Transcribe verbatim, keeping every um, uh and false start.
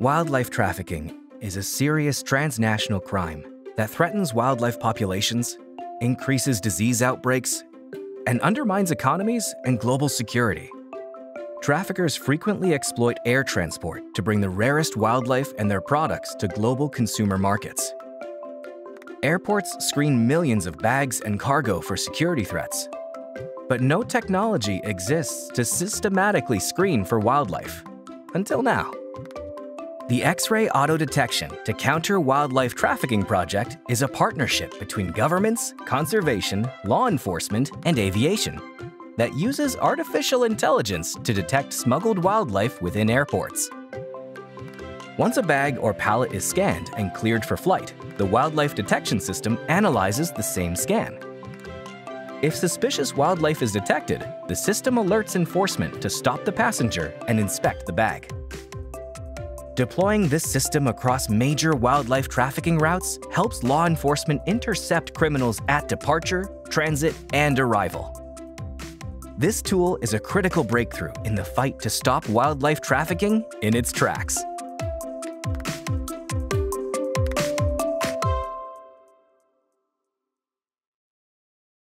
Wildlife trafficking is a serious transnational crime that threatens wildlife populations, increases disease outbreaks, and undermines economies and global security. Traffickers frequently exploit air transport to bring the rarest wildlife and their products to global consumer markets. Airports screen millions of bags and cargo for security threats, but no technology exists to systematically screen for wildlife, until now. The X-ray Auto Detection to Counter Wildlife Trafficking Project is a partnership between governments, conservation, law enforcement, and aviation that uses artificial intelligence to detect smuggled wildlife within airports. Once a bag or pallet is scanned and cleared for flight, the Wildlife Detection System analyzes the same scan. If suspicious wildlife is detected, the system alerts enforcement to stop the passenger and inspect the bag. Deploying this system across major wildlife trafficking routes helps law enforcement intercept criminals at departure, transit, and arrival. This tool is a critical breakthrough in the fight to stop wildlife trafficking in its tracks.